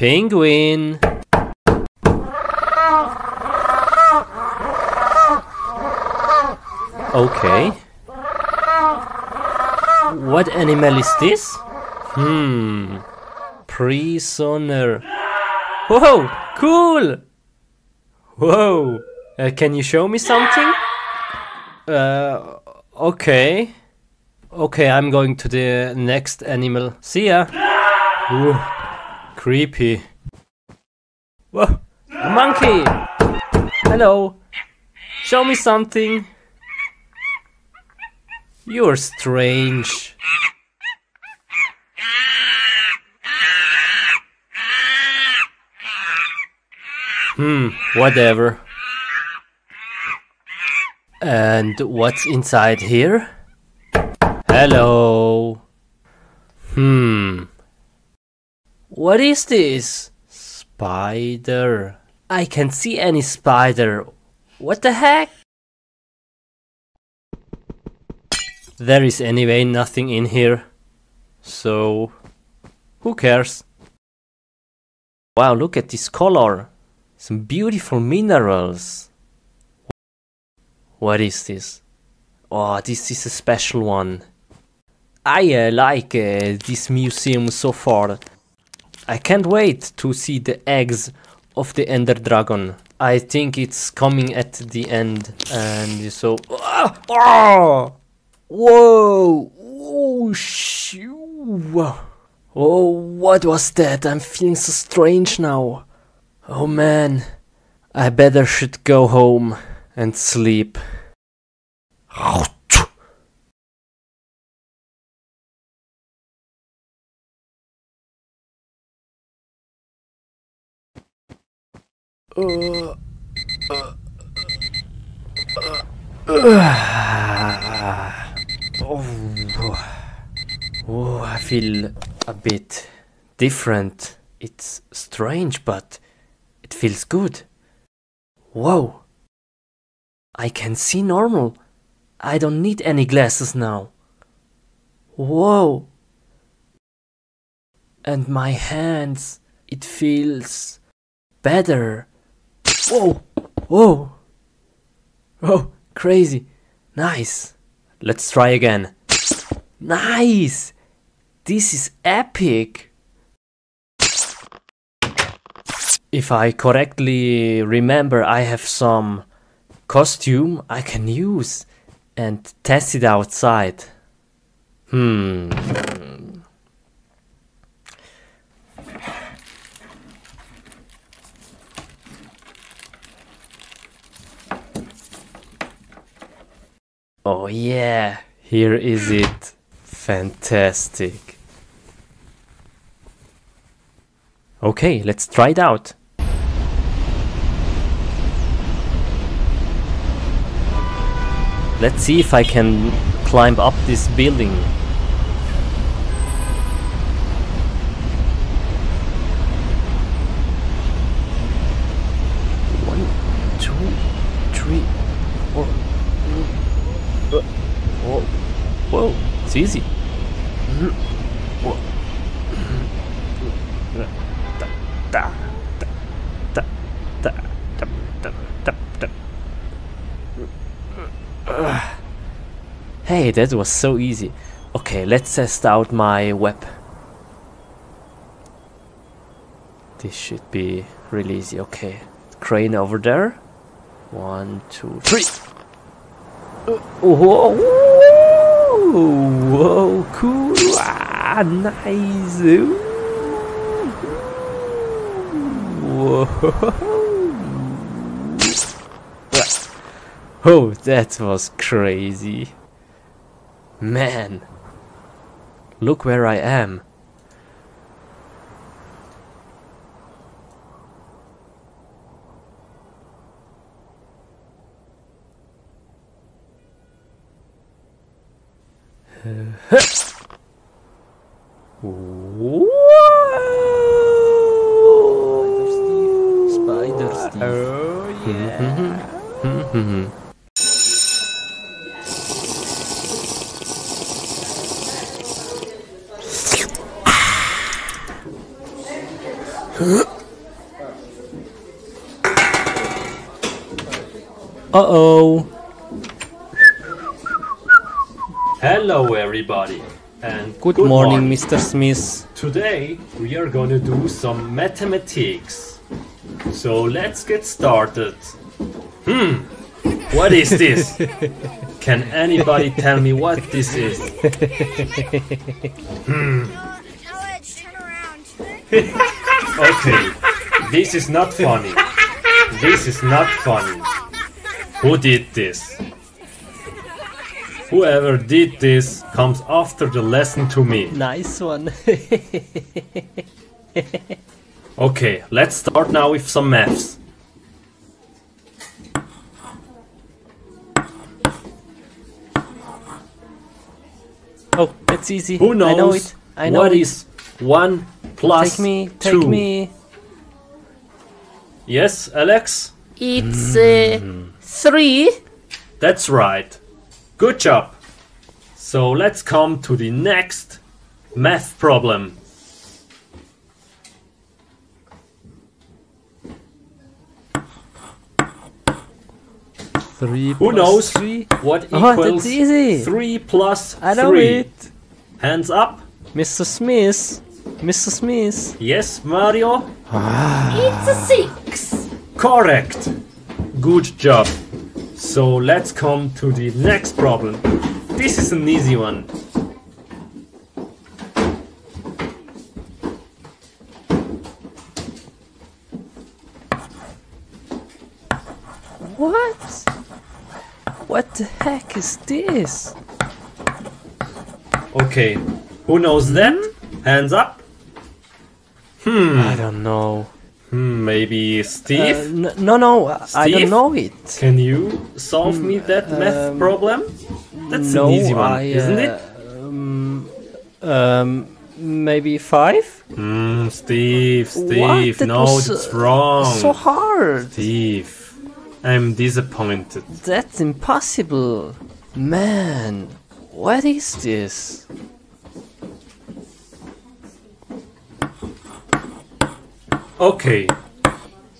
Penguin. Okay. What animal is this? Prisoner. Whoa, cool! Whoa, can you show me something? Okay. Okay, I'm going to the next animal. See ya! Ooh, creepy. Whoa, a monkey! Hello! Show me something! You're strange. Whatever. And what's inside here? Hello. What is this? Spider. I can't see any spider. What the heck? There is anyway nothing in here, so who cares? Wow, look at this color. Some beautiful minerals. What is this? Oh, this is a special one. I like this museum so far. I can't wait to see the eggs of the Ender Dragon. I think it's coming at the end, and so... Oh! Whoa! Oh, shoo! Oh, what was that? I'm feeling so strange now. Oh man, I better should go home and sleep. Oh, I feel a bit different. It's strange, but it feels good. Whoa! I can see normal. I don't need any glasses now. Whoa! And my hands, it feels better. Whoa! Whoa! Oh, crazy. Nice. Let's try again. Nice! This is epic! If I correctly remember, I have some costume I can use and test it outside. Oh yeah, here is it. Fantastic. Okay, let's try it out. Let's see if I can climb up this building. It's easy. Hey, that was so easy. Okay, let's test out my web. This should be really easy. Okay, crane over there. 1, 2, 3. Whoa, cool, nice, oh, that was crazy, man, look where I am. Spider Steve. Oh yeah. Uh-oh. Hello everybody and good morning Mr. Smith. Today we are gonna do some mathematics. So let's get started. What is this? Can anybody tell me what this is? Okay, this is not funny. This is not funny. Who did this? Whoever did this comes after the lesson to me. Nice one. Okay, let's start now with some maths. Oh, that's easy. Who knows? I know it. I know what it is. 1 plus take me. Yes, Alex? It's 3. That's right. Good job. So let's come to the next math problem. Who knows what equals 3 plus 3? I know it. Hands up. Mr. Smith. Mr. Smith. Yes, Mario? It's a 6. Correct. Good job. So let's come to the next problem. This is an easy one. What? What the heck is this? Okay, who knows that? Hands up. I don't know. Maybe Steve? No, Steve? I don't know it. Can you solve me that math problem? That's an easy one, isn't it? Maybe 5? Steve, what? No, that's wrong. So hard. Steve, I'm disappointed. That's impossible. Man, what is this? Okay.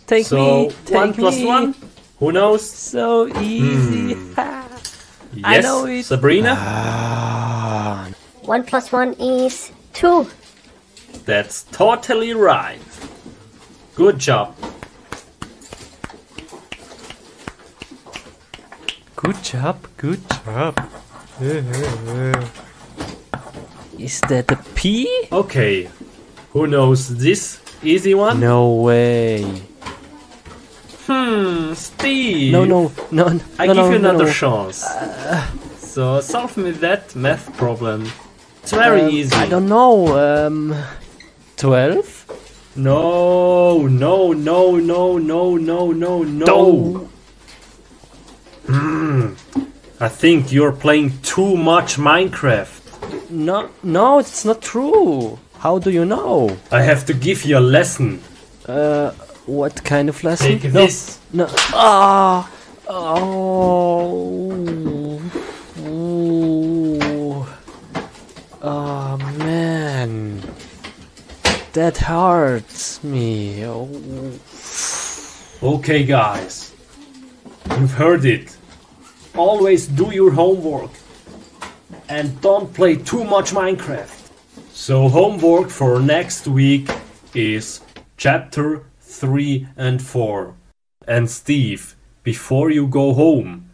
Take me. 1 plus 1? Who knows? So easy. Yes, I know it. Sabrina? 1 plus 1 is 2. That's totally right. Good job. Good job, good job. Is that a P? Okay. Who knows this? Easy one? No way. Steve. No. I give you another chance. So solve me that math problem. It's very easy. I don't know. 12? No. I think you're playing too much Minecraft. No, it's not true. How do you know? I have to give you a lesson. What kind of lesson? Take this. Oh man. That hurts me. Okay guys. You've heard it. Always do your homework. And don't play too much Minecraft. So homework for next week is chapter 3 and 4. And Steve, before you go home,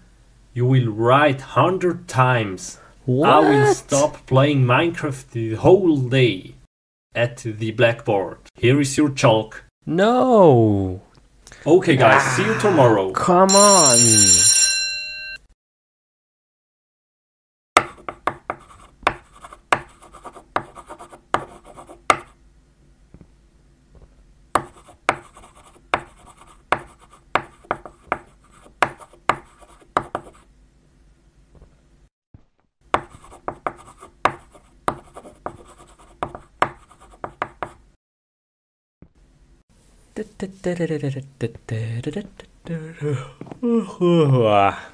you will write 100 times. What? I will stop playing Minecraft the whole day at the blackboard. Here is your chalk. No. Okay guys, see you tomorrow. Come on.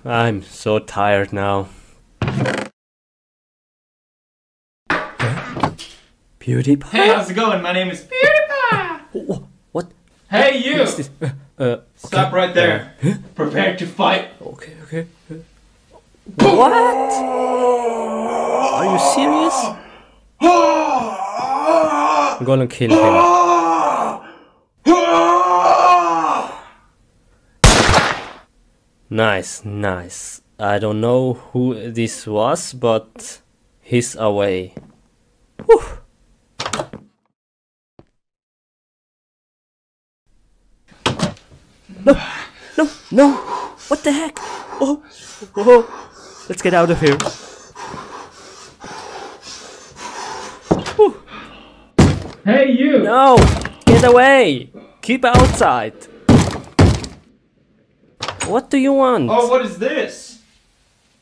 I'm so tired now. PewDiePie? Hey, how's it going? My name is PewDiePie! What? Hey, you! What is this? Stop right there. Huh? Prepare to fight. Okay, okay. What? Are you serious? I'm gonna kill him. Nice, nice. I don't know who this was, but he's away. Whew. No, no, no! What the heck? Oh, oh! Let's get out of here. Whew. Hey, you! No, get away! Keep outside. What do you want? Oh, what is this?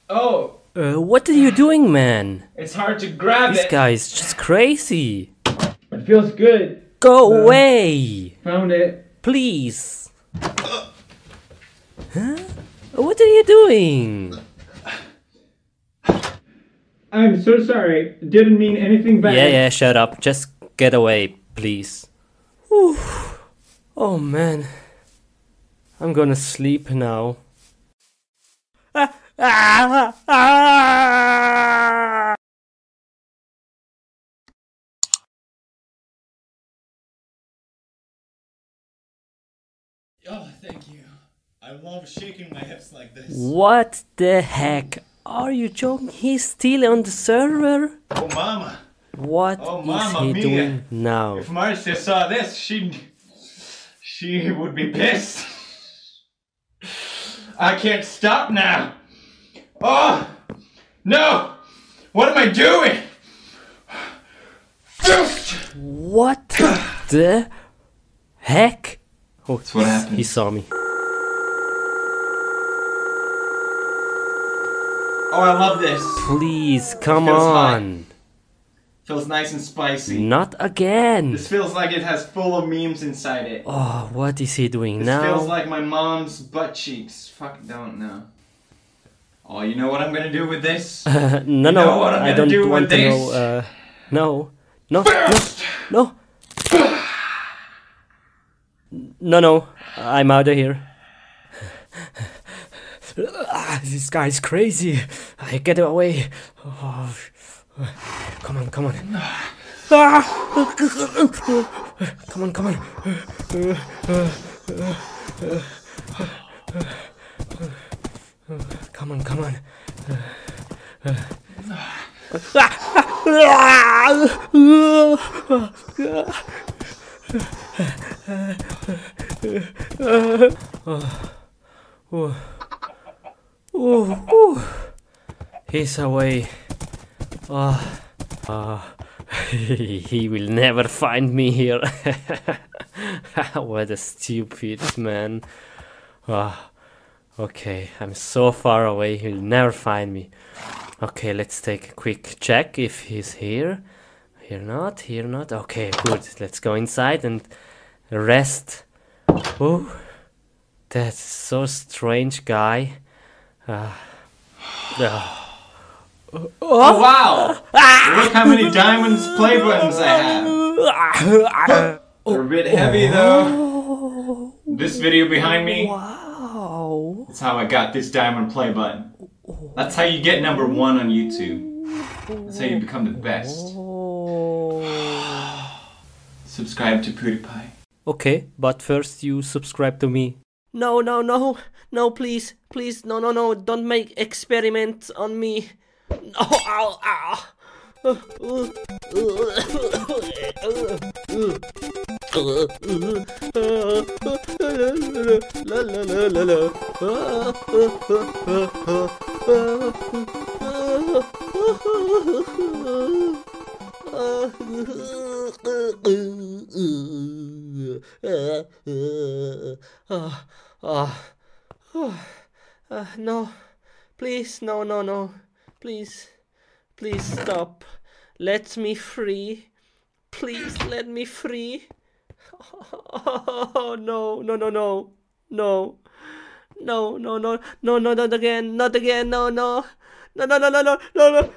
Oh. What are you doing, man? It's hard to grab it. This guy is just crazy. It feels good. Go away. Found it. Please. Huh? What are you doing? I'm so sorry. Didn't mean anything bad. Yeah, yeah, shut up. Just get away, please. Whew. Oh, man. I'm gonna sleep now. Ah. Ah, ah, ah. Oh, thank you. I love shaking my hips like this. What the heck? Are you joking? He's still on the server? Oh, mama. What is he doing now? If Marcia saw this, she would be pissed. I can't stop now. Oh, no! What am I doing? What the heck? Oh, that's what happened. He saw me. Oh, I love this. Please, come on. Feels nice and spicy. Not again. This feels like it has full of memes inside it. Oh, what is he doing now? This feels like my mom's butt cheeks. Fuck, don't know. Oh, you know what I'm gonna do with this? No, no, I don't want to know. No, no, no, no, no, I'm out of here. This guy's crazy. I get away. Oh, come on, come on. Come on, come on. Come on, come on. He's away. He will never find me here. What a stupid man. Okay, I'm so far away, he'll never find me. Okay, let's take a quick check if he's here. Here not, here not. Okay, good. Let's go inside and rest. Oh, that's so strange guy. Oh, wow! Look how many diamonds play buttons I have. They're a bit heavy though. This video behind me. Wow. That's how I got this diamond play button. That's how you get #1 on YouTube. That's how you become the best. Subscribe to PewDiePie. Okay, but first you subscribe to me. No, no, no. No, please. Please, no, no, no. Don't make experiments on me. No, ow, ow. No, please, no, no, no, please, please stop. Let me free. Please let me free. Oh no, no, no, no, no, no, no, no, no, no, not again, not again, no, no, no, no, no, no, no, no, no,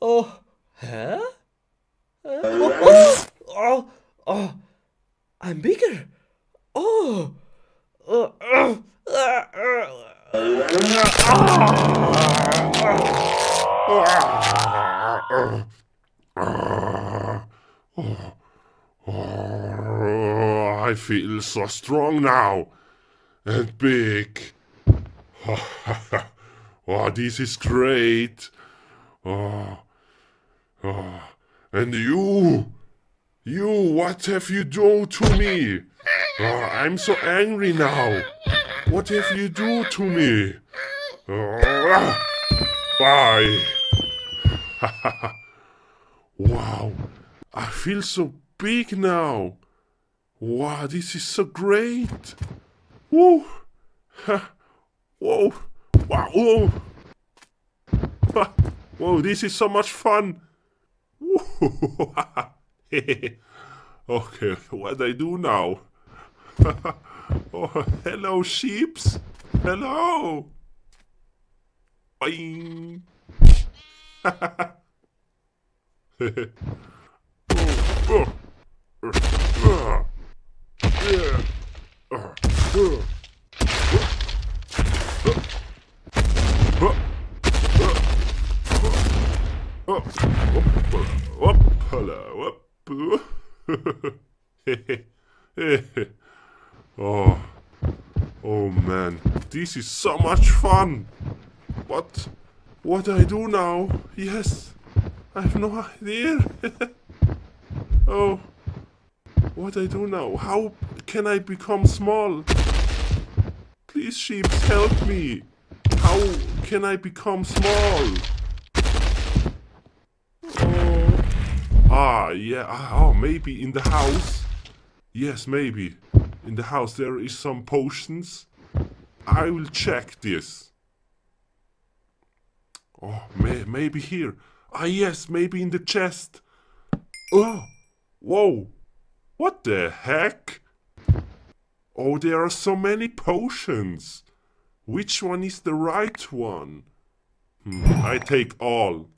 oh, huh? Oh, oh, I'm bigger. Oh. I feel so strong now and big. Oh, this is great. And you, what have you done to me? I'm so angry now. What have you done to me? Bye. Wow, I feel so big now. Wow, this is so great. Woo. Whoa. Wow. Whoa. Whoa, this is so much fun. Okay, what I do now? Oh, hello, sheeps. Hello. Boing. Oh man, this is so much fun. What I do now? Yes, I have no idea. Oh, what I do now? How can I become small? Please, sheep, help me. How can I become small? Oh. Ah, yeah. Oh, maybe in the house. Yes, maybe. In the house there is some potions. I will check this. Oh, maybe here. Ah, yes, maybe in the chest. Oh, whoa. What the heck? Oh, there are so many potions. Which one is the right one? I take all.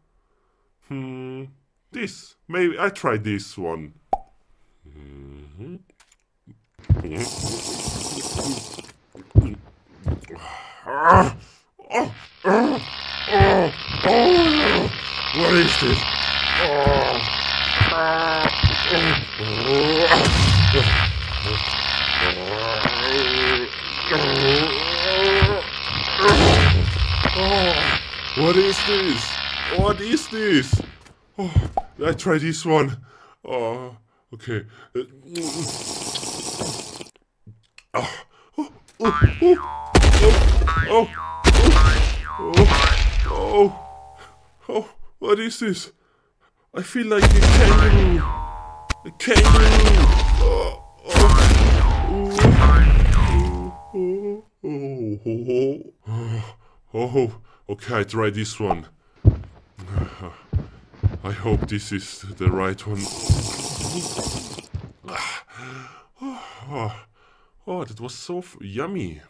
This. Maybe I try this one. What is this? What is this? What is this? Oh, I try this one. Oh, okay. Oh, what is this? I feel like a kangaroo. A kangaroo. Oh, okay, I try this one. I hope this is the right one. Oh, that was so yummy.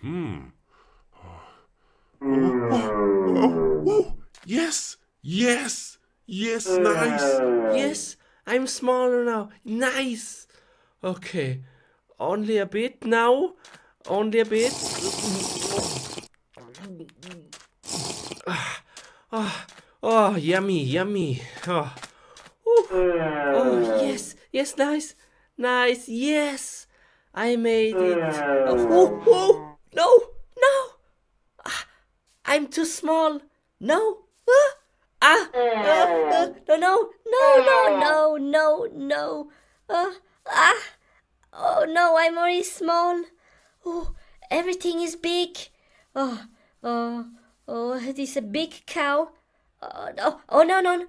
Yes, nice. Yes, I'm smaller now. Nice. Okay, only a bit now. Only a bit. Oh, yummy, yummy. Oh, yes, nice, yes. I made it. Oh, no! I'm too small. No. No. Oh no, I'm already small. Oh, everything is big. Oh, this is a big cow. Oh no.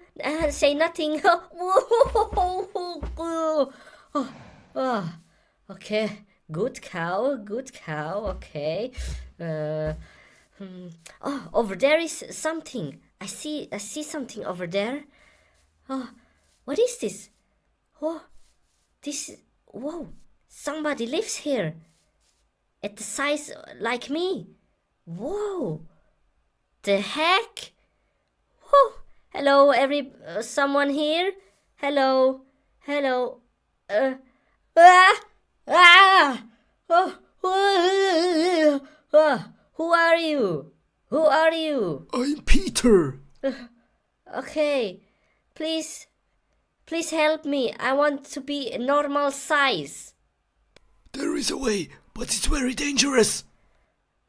Say nothing. Oh. Okay, good cow, okay. Oh, over there is something. I see something over there. Oh, what is this? Oh, whoa, somebody lives here. At the size like me. Whoa, the heck? Oh, hello, someone here? Hello. Ah! Oh. Who are you? Who are you? I'm Peter. Okay, please help me. I want to be normal size. There is a way, but it's very dangerous.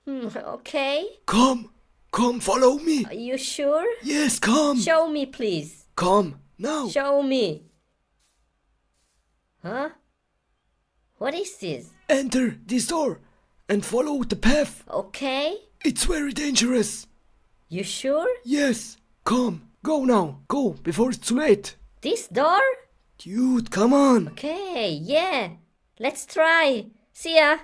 Okay. Come, follow me. Are you sure? Yes, come. Show me, please. Come, now. Show me. Huh? What is this? Enter this door and follow the path. Okay. It's very dangerous. You sure? Yes. Come. Go now. Go before it's too late. This door? Dude, come on. Okay, yeah. Let's try. See ya.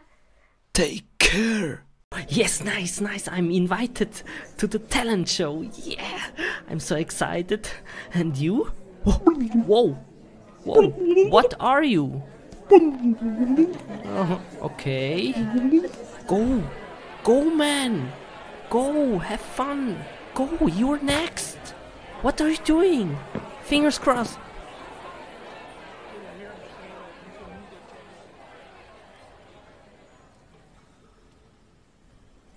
Take care. Yes, nice. I'm invited to the talent show. Yeah. I'm so excited. And you? Whoa. What are you? Okay. Go, man. Go, have fun. Go, you're next. What are you doing? Fingers crossed.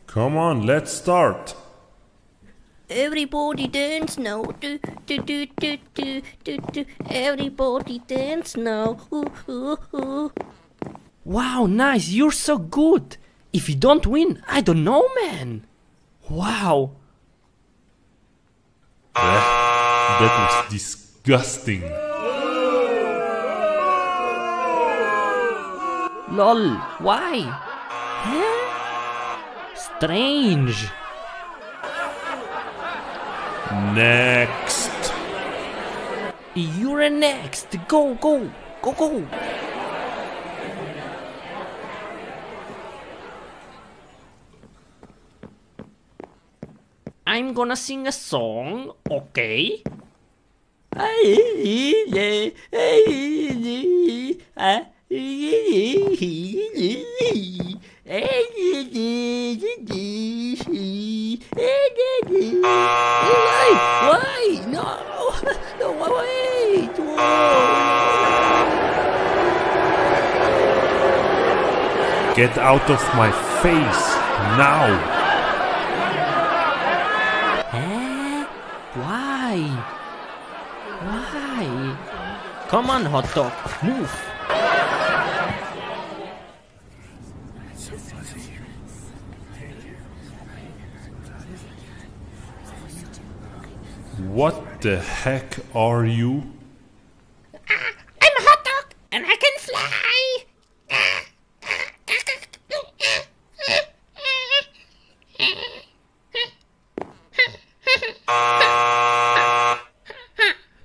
Come on, let's start. Everybody dance now. Do, do, do, do, do, do, do. Everybody dance now. Ooh, ooh, ooh. Wow, nice. You're so good. If you don't win, I don't know, man. Wow. That was disgusting. Lol, why? Huh? Strange. Next. You're next. Go. I'm gonna sing a song, okay? Why? No, wait! Whoa. Get out of my face now! Why? Come on, hot dog, move! What the heck are you? I'm a hot dog and I can fly!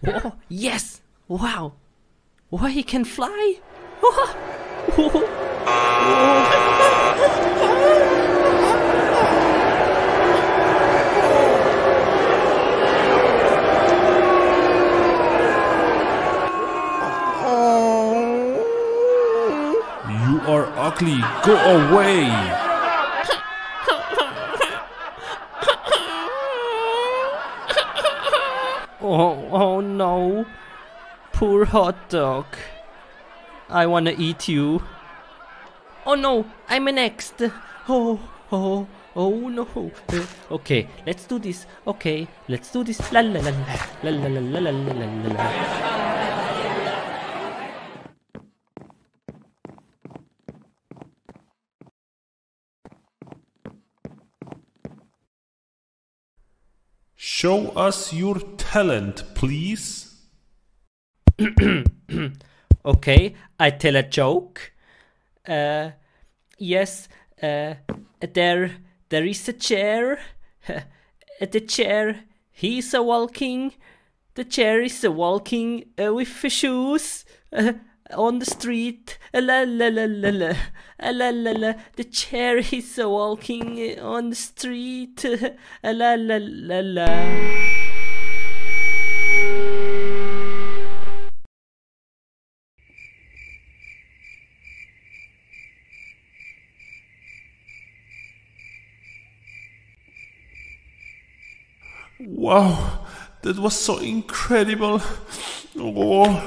Oh, yes! Wow! Why he can fly? Are ugly, go away. Oh no, poor hot dog. I wanna eat you. Oh no, I'm next. Oh no. Okay, let's do this. La la la la la la la la la. Show us your talent, please. Okay, I tell a joke. Yes, there is a chair. The chair, he's a walking. The chair is a walking with shoes on the street. La la la la la. La la la, the chair is walking on the street. La la la la. Wow, that was so incredible. Oh.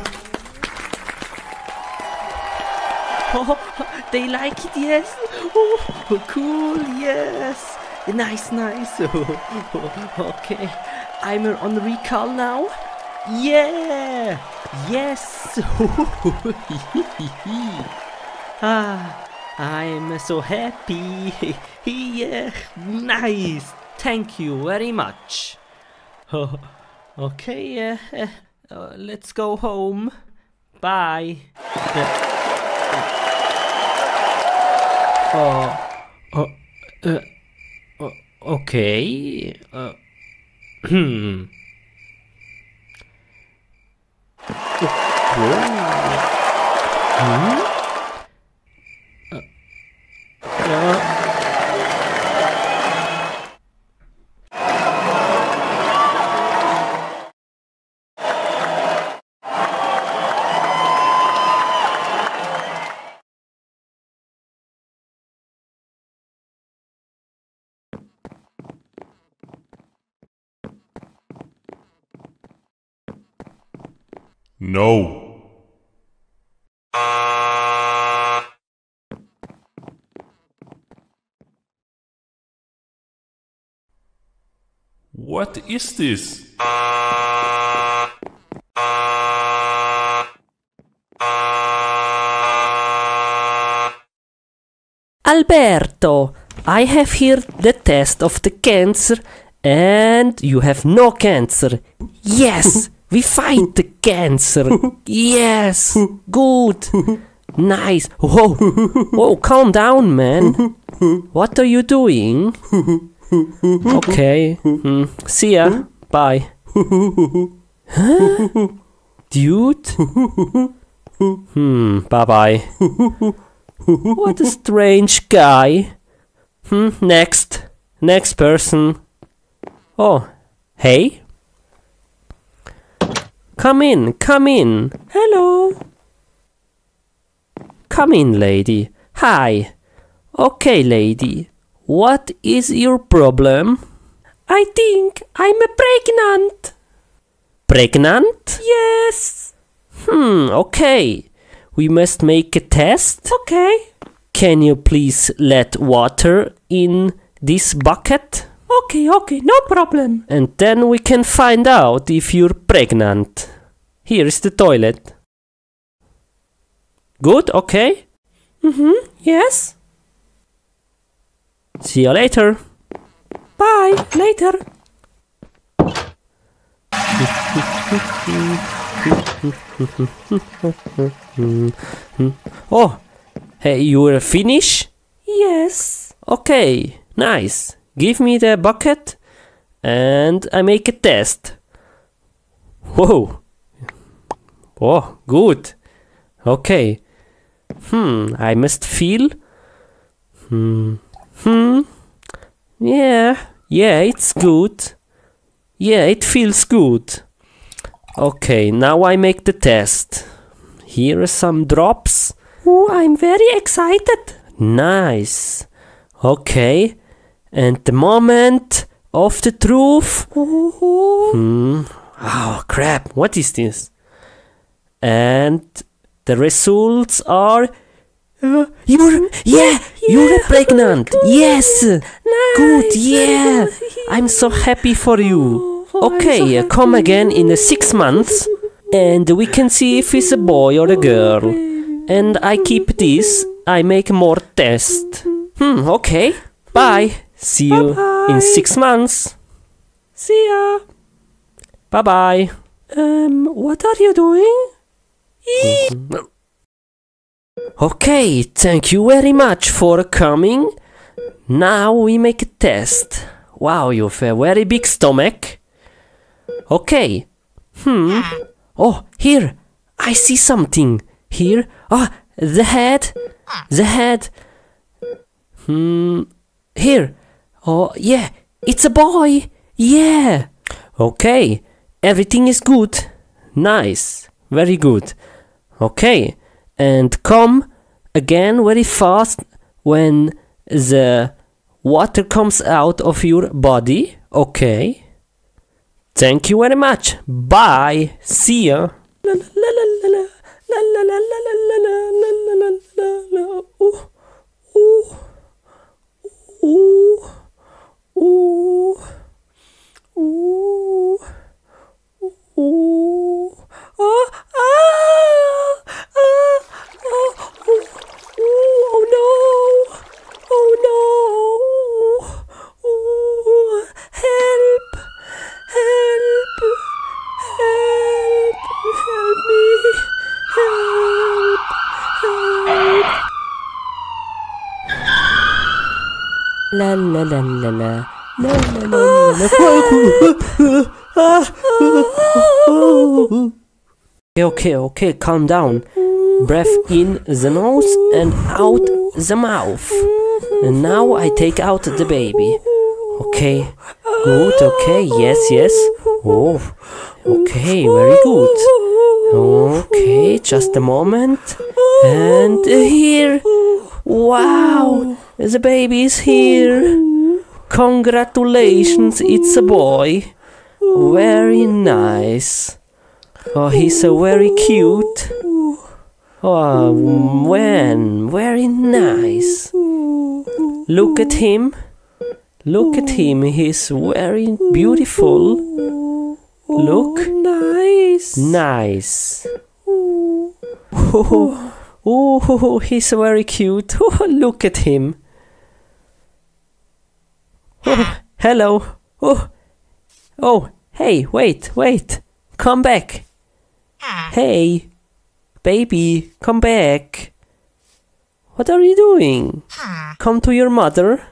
Oh, they like it, yes. Oh, cool, yes. Nice, nice. Okay, I'm on recall now. Yeah, yes. Ah, I'm so happy. Yeah, nice. Thank you very much. Okay, let's go home. Bye. Okay. No. What is this? Alberto, I have here the test of the cancer, and you have no cancer. Yes. We fight the cancer. Yes. Good. Nice. Whoa. Whoa, calm down, man. What are you doing? Okay. See ya. Bye. Huh? Dude? Bye-bye. What a strange guy. Next. Next person. Oh. Hey. Come in, come in. Hello. Come in, lady. Hi. Okay, lady. What is your problem? I think I'm pregnant. Pregnant? Yes. Okay. We must make a test. Okay. Can you please let water in this bucket? Okay, no problem. And then we can find out if you're pregnant. Here is the toilet. Good, okay? Yes. See you later. Bye, later. Oh, hey, you're Finnish? Yes. Okay, nice. Give me the bucket, and I make a test. Whoa. Oh, good. Okay. I must feel. Yeah, it's good. Yeah, it feels good. Okay, now I make the test. Here are some drops. Oh, I'm very excited. Nice. Okay. And the moment of the truth. Oh, crap. What is this? And the results are... You're pregnant. Good. Yes. Nice. Good. Yeah. I'm so happy for you. Okay, come again in 6 months. And we can see if it's a boy or a girl. And I keep this. I make more tests. Okay. Bye. See you in 6 months. See ya. Bye-bye. What are you doing? Okay, thank you very much for coming. Now we make a test. Wow, you have a very big stomach. Okay. Oh, here. I see something. Here. Oh, the head. The head. Here. Oh, yeah, it's a boy! Yeah! Okay, everything is good. Nice, very good. Okay, and come again very fast when the water comes out of your body. Okay. Thank you very much. Bye. See ya. La la la la la la la la la la. Ooh, ooh, ooh, ooh, ooh, ooh. Oh, ah, ah, oh, ooh, ooh, oh no, oh no, ooh, help, help, help, help me. Help! Help! La la la la la la la la la. Okay, okay, okay, calm down. Breath in the nose and out the mouth. And now I take out the baby. Okay, good, okay, yes, yes. Oh, okay, very good. Okay, just a moment, and here, wow, the baby is here, congratulations, it's a boy, very nice, oh, he's so very cute, oh, man, very nice, look at him, he's very beautiful. Look, nice, nice. Oh, oh, oh, he's very cute. Oh, look at him. Oh, hello. Oh, oh, hey, wait, wait, come back. Hey, baby, come back. What are you doing? Come to your mother.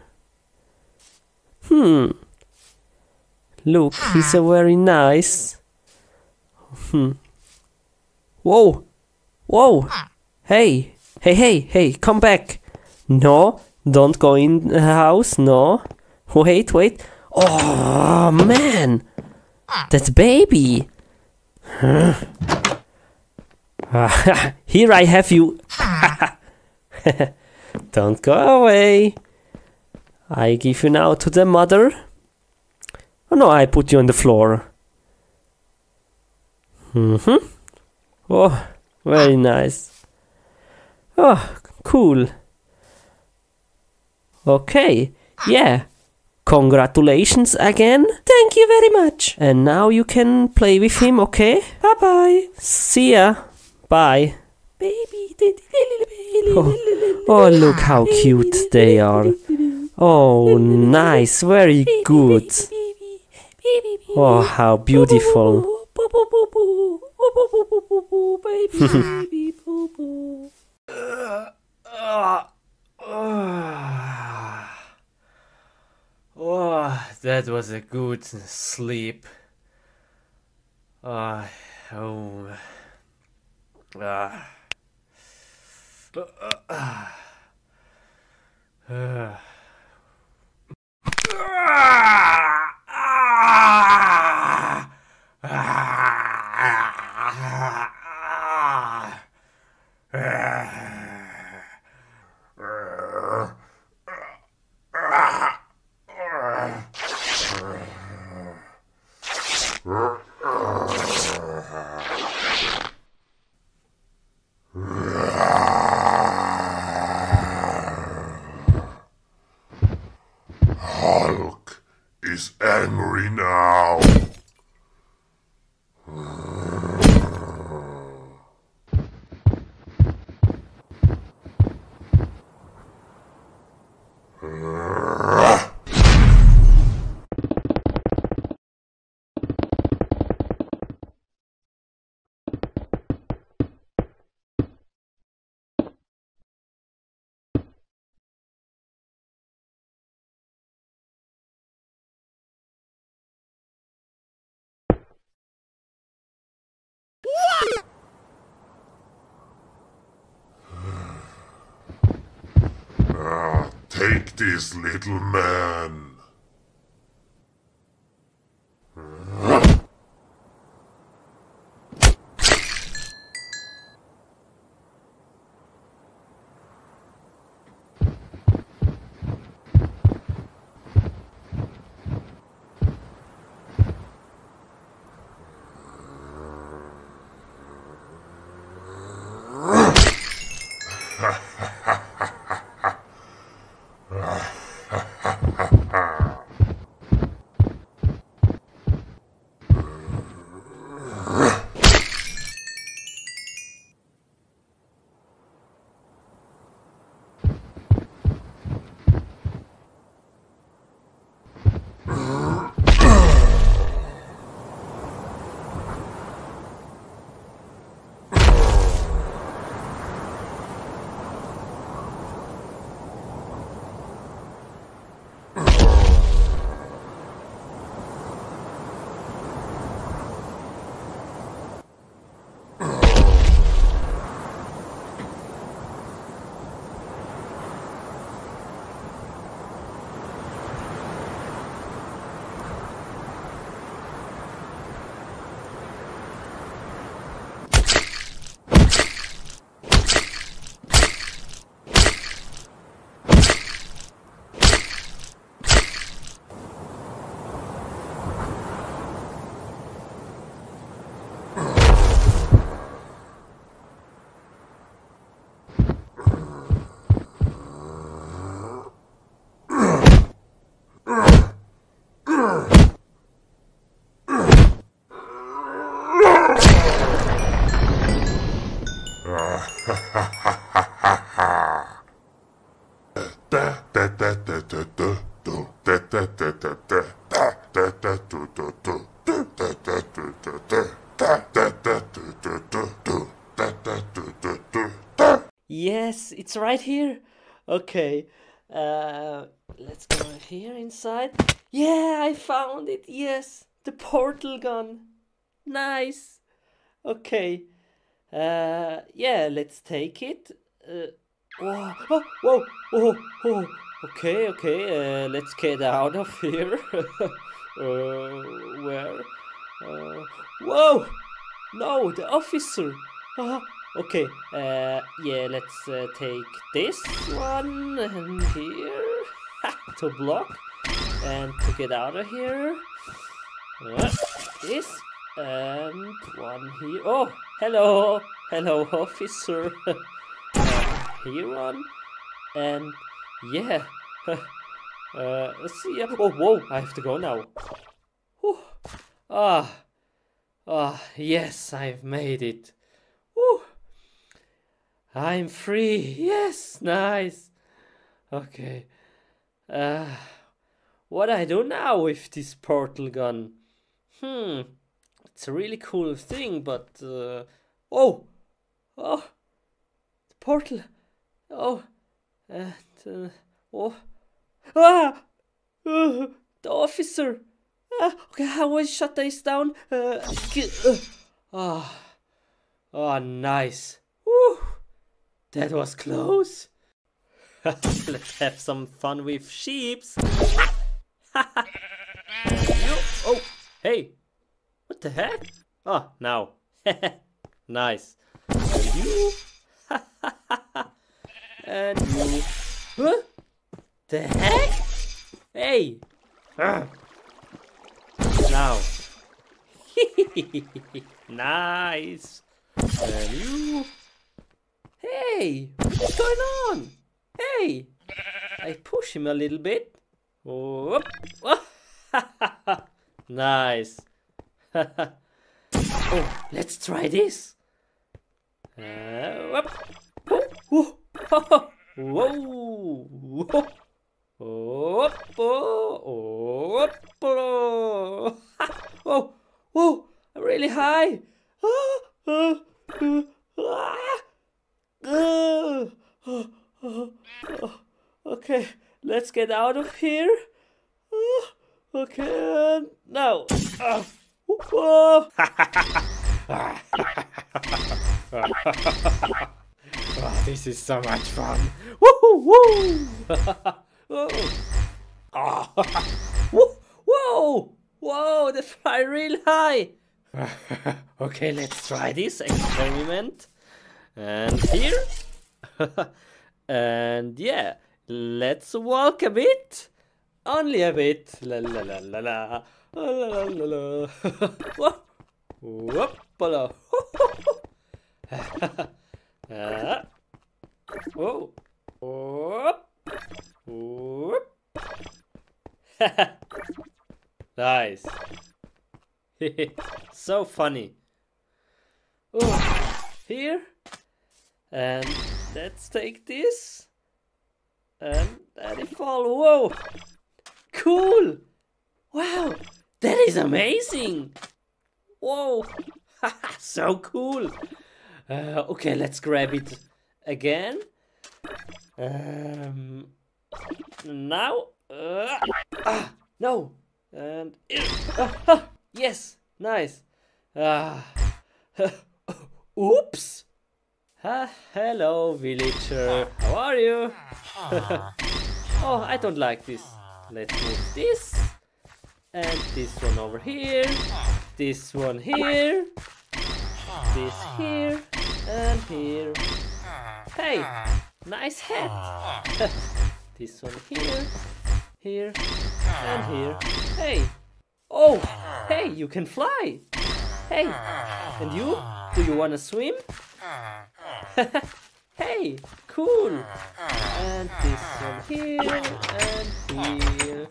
Hmm. Look, he's a very nice. Whoa, whoa, hey, hey, hey, hey, come back. No, don't go in the house, no. Wait, wait, oh man, that baby. Here I have you. Don't go away. I give you now to the mother. Oh no, I put you on the floor. Mm-hmm. Oh, very nice. Oh, cool. Okay, yeah. Congratulations again. Thank you very much. And now you can play with him, okay? Bye-bye. See ya. Bye. Baby. Oh. Oh, look how cute they are. Oh, nice. Very good. Oh, how beautiful. Oh, that was a good sleep. Take this, little man. Yes, it's right here. Okay, let's go here inside. Yeah, I found it. Yes, the portal gun. Nice. Okay, yeah, let's take it. Whoa, oh, whoa, whoa, whoa. Okay, okay, let's get out of here. Where? Whoa! No, the officer! Okay, yeah, let's take this one and here to block and to get out of here. This and one here. Oh, hello, hello, officer. Here one and yeah. Let's see. Oh, whoa! I have to go now. Whew. Ah, ah, yes, I've made it. Whew. I'm free. Yes, nice. Okay. What I do now with this portal gun? Hmm, it's a really cool thing, but oh, oh, the portal. Oh, and oh, ah, the officer. Ah, okay, I will shut this down. Ah, oh, nice. Woo, that was close. Let's have some fun with sheeps. Oh, hey, what the heck? Oh, now, nice. You. And you. Huh? The heck? Hey! Now. Nice. And you. Hey! What's going on? Hey! I push him a little bit. Whoop. Nice. Oh, let's try this. Whoop. Whoop. Whoa! Whoa! Oh! Oh! Oh! Whoa! Whoa! Really high! Okay, let's get out of here. Okay, now. Whoa! Oh, this is so much fun! Woohoo! Woo! Oh. Whoa! Whoa! Whoa! They fly real high! Okay, let's try this experiment. And here. And yeah, let's walk a bit. Only a bit. La la la la la. La la la. Whoop! Whoa! Whoop! Whoop! Nice. So funny. Ooh. Here. And let's take this. And let it fall. Whoa! Cool! Wow! That is amazing! Whoa! So cool! Okay, let's grab it again. Now, no, and yes, nice. Oops. Hello, villager. How are you? Oh, I don't like this. Let's move this and this one over here. This one here. This here and here. Hey, nice hat. This one here, here, and here. Hey, oh, hey, you can fly. Hey, and you? Do you want to swim? Hey, cool. And this one here and here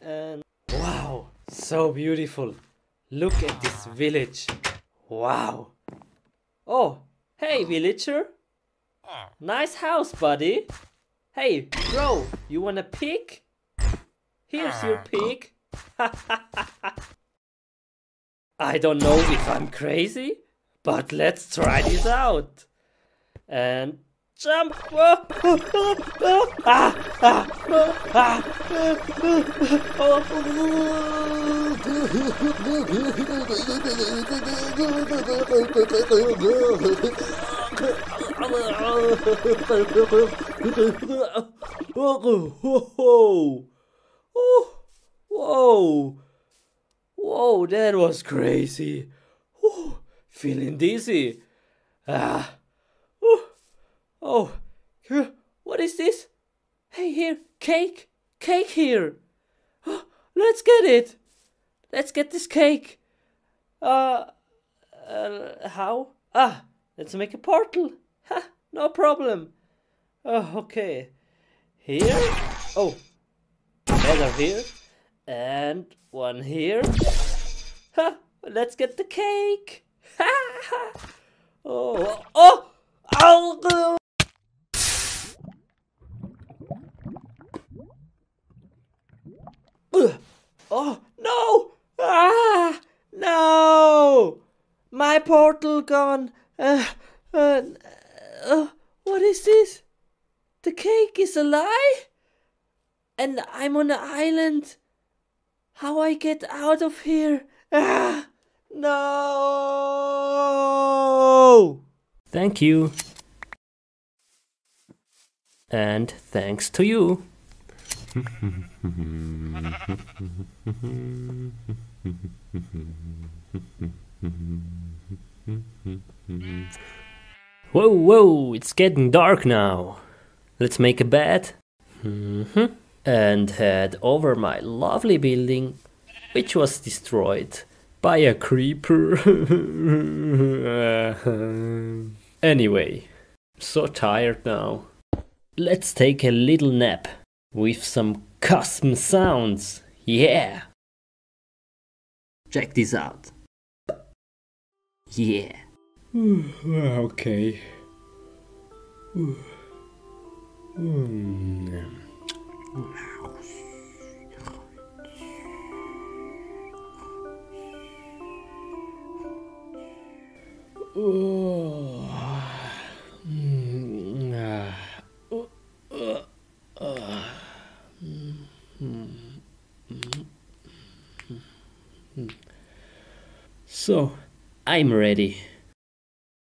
and. Wow, so beautiful. Look at this village. Wow. Oh, hey, villager. Nice house, buddy. Hey, bro, you want a pig? Here's your pig. I don't know if I'm crazy, but let's try this out. And jump! Whoa! Whoa, that was crazy. Whew, feeling dizzy. Oh, what is this? Hey, here, cake. Cake here. Let's get it. Let's get this cake. How? Ah, let's make a portal. Ha, no problem. Okay. Here. Oh. Another here. And one here. Ha, let's get the cake. Ha. Oh. Oh. Ow. Oh no! Ah, no! My portal gone. What is this? The cake is a lie, and I'm on an island. How I get out of here? Ah, no! Thank you, and thanks to you. Whoa, whoa, it's getting dark now. Let's make a bed and head over my lovely building, which was destroyed by a creeper. Anyway, so tired now. Let's take a little nap. With some custom sounds, yeah! Check this out. Yeah. Okay. So, I'm ready.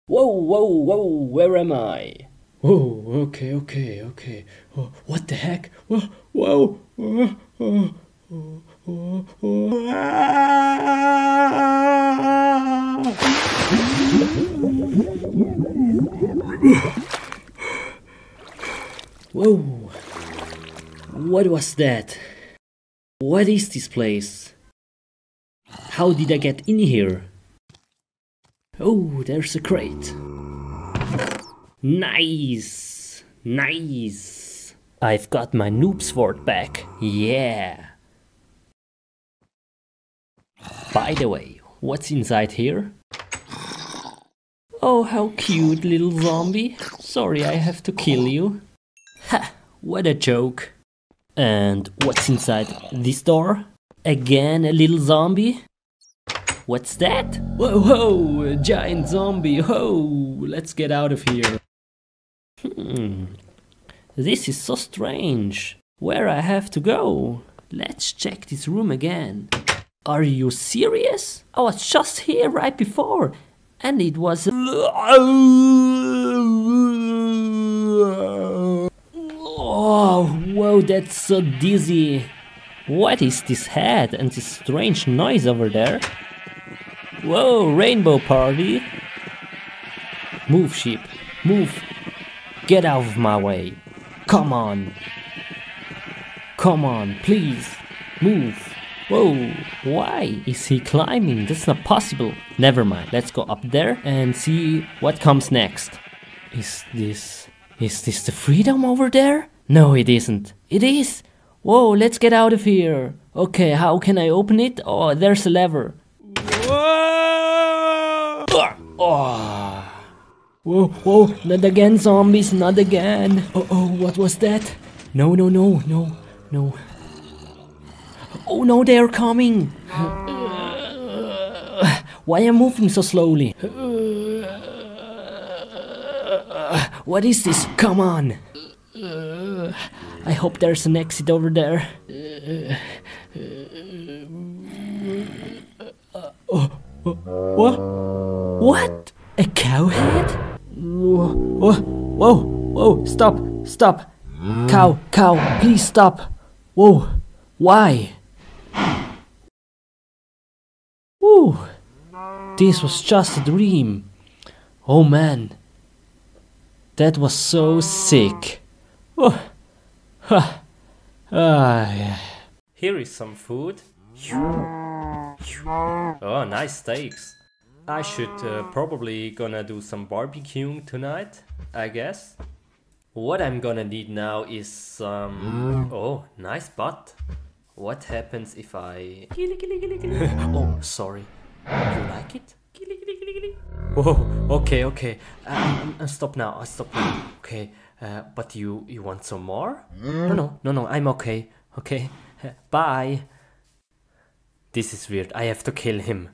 Whoa, whoa, whoa, where am I? Whoa, okay. Oh, what the heck? Whoa, whoa. Whoa. What was that? What is this place? How did I get in here? Oh, there's a crate. Nice! Nice! I've got my noob sword back. Yeah! By the way, what's inside here? Oh, how cute, little zombie. Sorry, I have to kill you. Ha! What a joke. And what's inside this door? Again, a little zombie? What's that? Whoa, whoa, a giant zombie, whoa, let's get out of here. This is so strange. Where I have to go? Let's check this room again. Are you serious? I was just here right before, and it was... Oh, whoa, that's so dizzy. What is this head and this strange noise over there? Whoa, rainbow party! Move, sheep, move! Get out of my way! Come on! Come on, please! Move! Whoa, why is he climbing? That's not possible! Never mind, let's go up there and see what comes next. Is this the freedom over there? No, it isn't. It is! Whoa, let's get out of here. Okay, how can I open it? Oh, there's a lever. Whoa! Oh. Whoa, whoa, not again, zombies, not again. Oh, what was that? No. Oh no, they are coming! Why am I moving so slowly? What is this? Come on! I hope there's an exit over there. What? What? A cow head? Whoa, whoa, whoa, stop, stop. Cow, cow, please stop. Whoa, why? Woo, this was just a dream. Oh man, that was so sick. Oh. Ah, yeah. Here is some food. Oh, nice steaks. I should probably gonna do some barbecuing tonight, I guess. What I'm gonna need now is some... Oh, nice butt. What happens if I... Oh, sorry. You like it? Oh, okay, okay. Stop now, stop now. Okay. But you want some more? No, I'm okay. Okay, bye. This is weird, I have to kill him.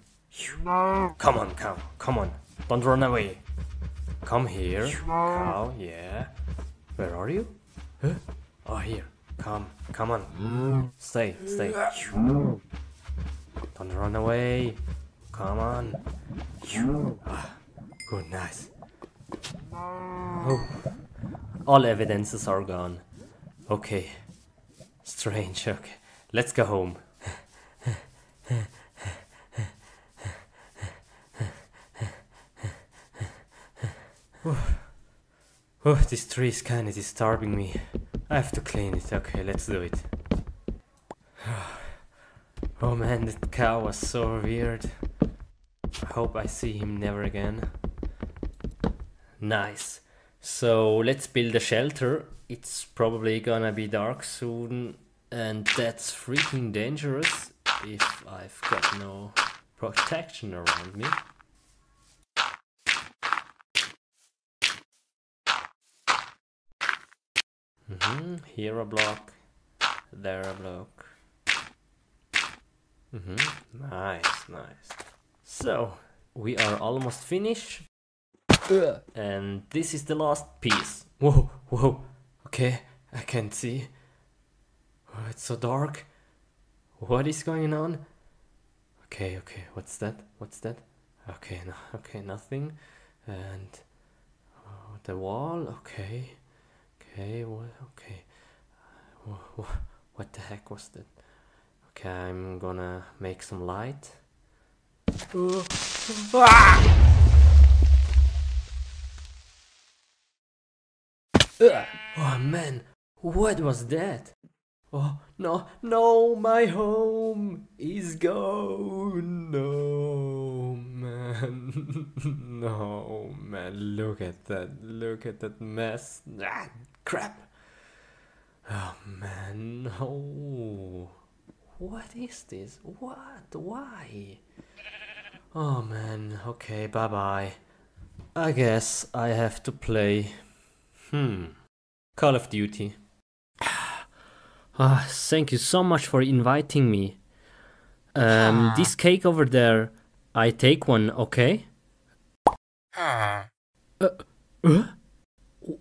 Come on, cow, come on. Don't run away. Come here, cow, yeah. Where are you? Huh? Oh, here, come on. Stay. Don't run away. Come on. Ah, good, nice. Oh. All evidences are gone. Okay. Strange, okay. Let's go home. Oh, this tree is kinda disturbing me. I have to clean it. Okay, let's do it. Oh man, that cow was so weird. I hope I see him never again. Nice. So let's build a shelter. It's probably gonna be dark soon, and that's freaking dangerous if I've got no protection around me. Here a block, there a block. Nice. So we are almost finished. And this is the last piece. Whoa. Okay, I can't see. Oh, it's so dark. What is going on? Okay, what's that? Okay, no, okay, nothing. And oh, the wall, okay. What the heck was that? Okay, I'm gonna make some light. Oh man, what was that? Oh no, my home is gone. No man, look at that mess. Ah, crap. Oh man, no. What is this? What? Why? Oh man, okay, bye. I guess I have to play. Call of Duty. Thank you so much for inviting me. This cake over there, I take one, okay?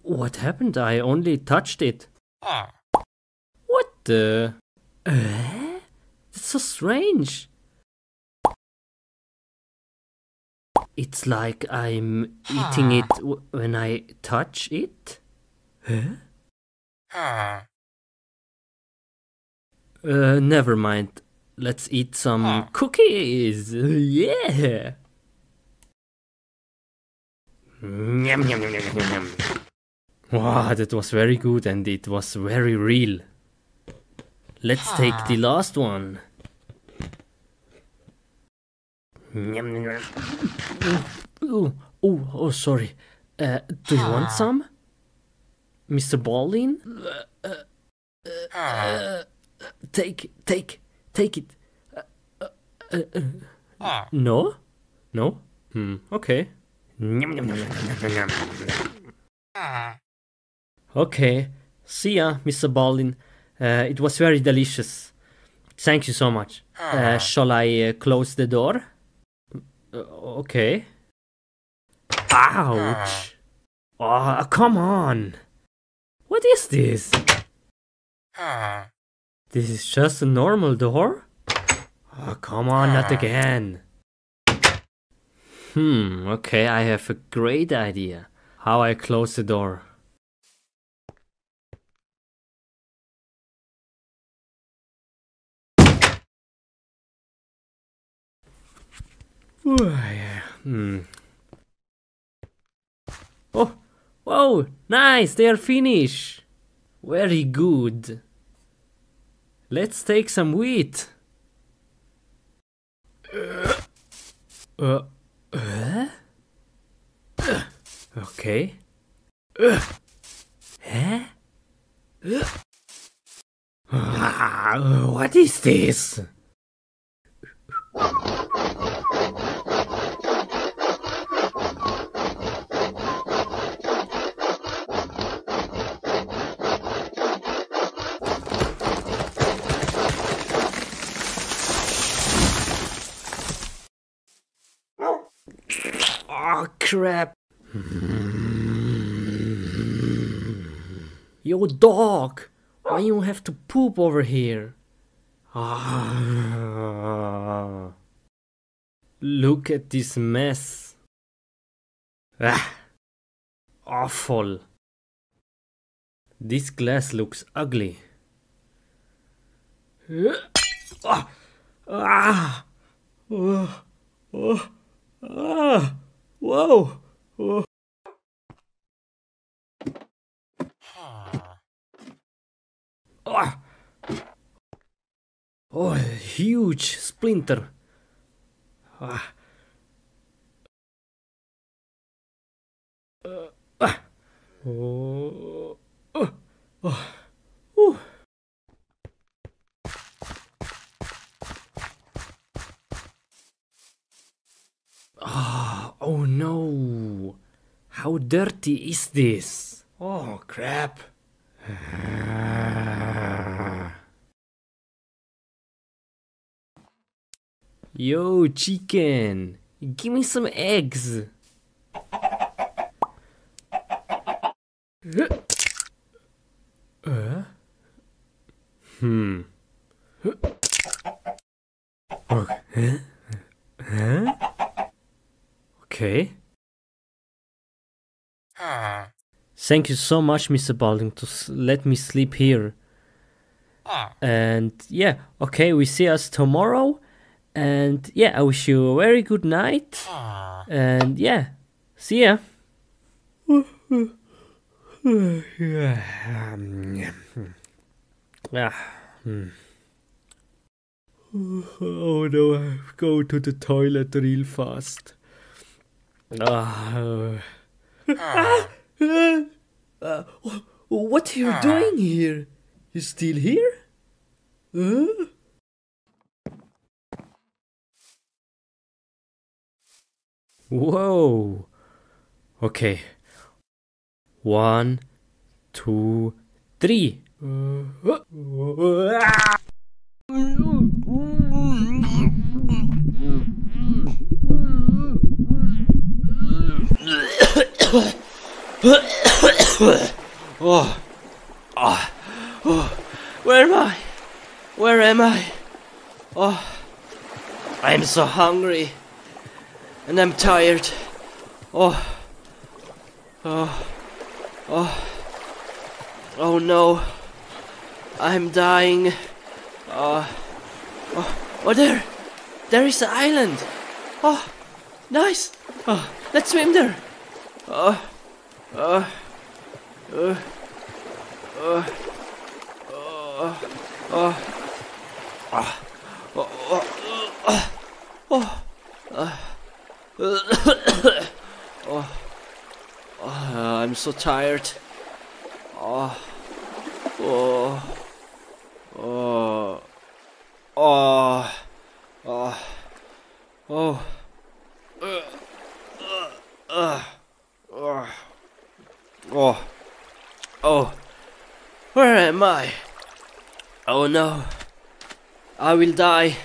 What happened? I only touched it. What the? That's so strange. It's like I'm eating it when I touch it? Never mind. Let's eat some cookies. Yeah. Yum. Wow, that was very good and it was very real. Let's take the last one. Oh, sorry. Do you want some? Mr. Baldwin? Take it. No? No? Okay. Okay. See ya, Mr. Baldwin. It was very delicious. Thank you so much. Shall I close the door? Okay. Ouch. Oh, come on. What is this? This is just a normal door? Oh, come on, not again. Okay, I have a great idea. How I close the door. Ooh, yeah. Oh, whoa, nice, they are finished. Very good. Let's take some wheat. Okay. Huh? What is this? Oh, crap. Yo, dog, why you have to poop over here? Ah, look at this mess. Ah, awful. This glass looks ugly. Whoa! Oh. Oh, huge splinter. Oh no! How dirty is this? Oh crap! Yo, chicken! Give me some eggs! Okay. Okay. Thank you so much, Mr. Balding, to let me sleep here. And yeah, okay, we see us tomorrow. And yeah, I wish you a very good night. And yeah, see ya. Oh no, I go to the toilet real fast. What are you doing here? You still here? Whoa. Okay. 1, 2, 3. Where am I? Where am I? Oh, I'm so hungry, and I'm tired. Oh no, I'm dying. There is an island. Oh, nice. Oh, let's swim there. I'm so tired. Where am I? Oh no. I will die.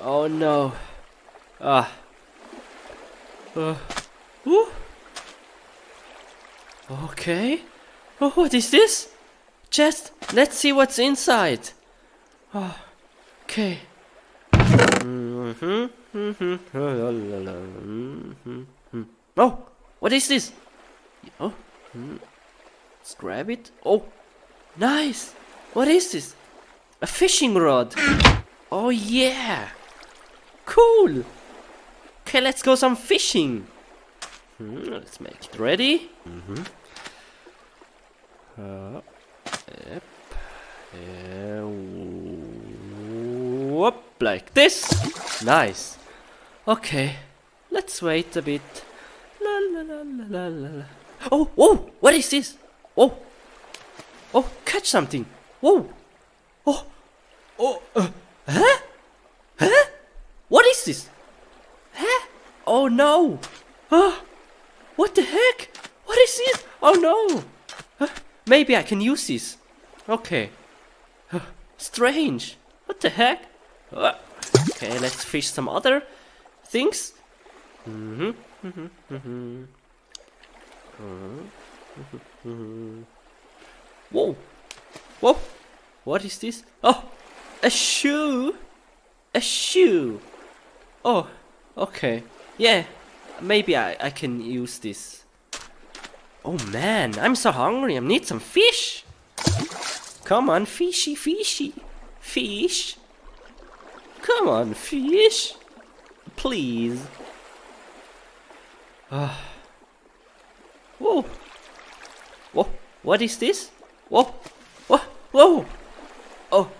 Oh no. Ah. Ooh. Okay. Oh, what is this? Chest. Let's see what's inside. Oh. Okay. Oh, what is this? Oh. Let's grab it. Oh, nice. What is this? A fishing rod. Oh yeah. Cool. Okay, let's go some fishing. Let's make it ready. Yep. Whoop, like this. Nice. Okay, let's wait a bit. La, la, la, la, la, la. Oh, whoa, what is this? Oh, oh, catch something. Whoa. Oh, oh, huh? Huh? What is this? Huh? Oh no. What the heck? What is this? Oh no. Maybe I can use this. Okay. Strange. What the heck? Okay, let's fish some other things. Whoa. Whoa. What is this? Oh, a shoe. A shoe. Oh, okay. Yeah, maybe I can use this. Oh man, I'm so hungry. I need some fish. Come on, fishy, fishy. Fish. Come on, fish. Please. Whoa. Whoa, what is this? Whoa. Whoa. Whoa. Oh.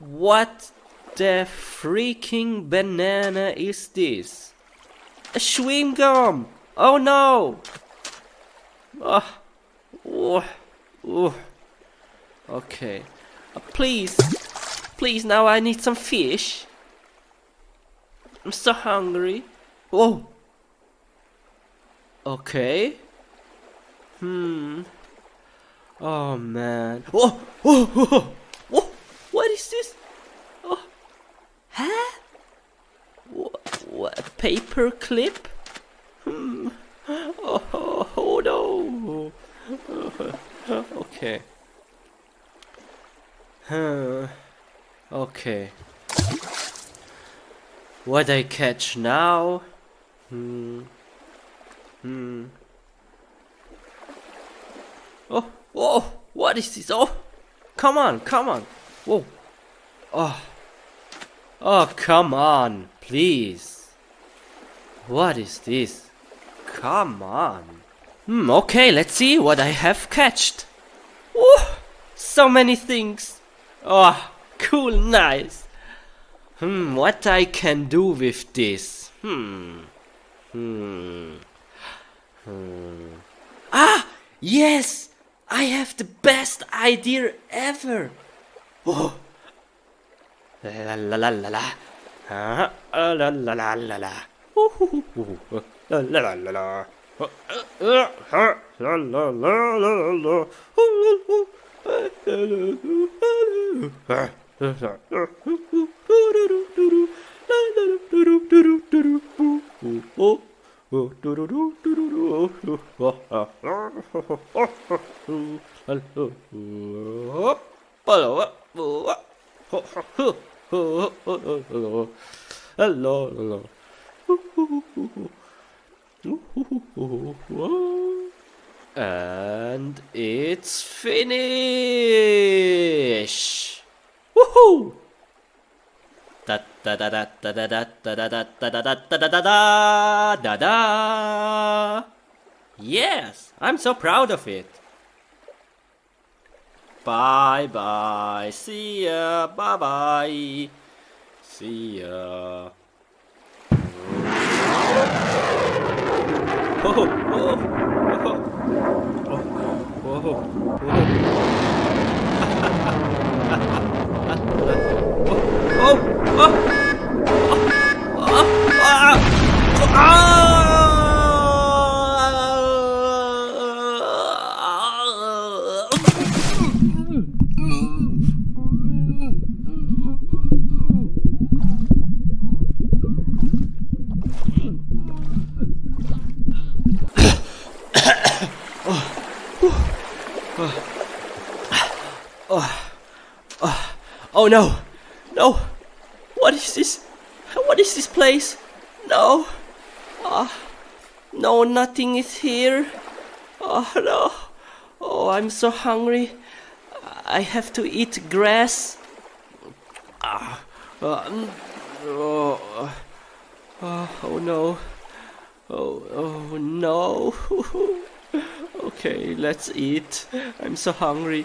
What the freaking banana is this? A chewing gum. Oh no. Okay. Please. Please, now I need some fish. I'm so hungry. Whoa. Okay. Oh man. Whoa. Whoa. Whoa. Whoa. What is this? Oh. Huh? What? A paper clip? Oh, oh, oh no. Okay. Okay. What I catch now? Oh, whoa! What is this? Oh, come on, come on! Whoa! Oh, oh, come on, please! What is this? Come on! Okay, let's see what I have catched. Oh, so many things. Oh, cool, nice. What I can do with this? Ah, yes, I have the best idea ever. Oh. La la la la la. La la la la la. La la la la. La la la la. And it's finished. Woohoo! Da da da da da da da da da da da da da da da. Yes, I'm so proud of it. Bye bye, see ya. Bye bye, see ya. Oh no! No! What is this? What is this place? No! No, nothing is here. Oh no! Oh, I'm so hungry. I have to eat grass. Oh no! Oh no! Okay, let's eat. I'm so hungry.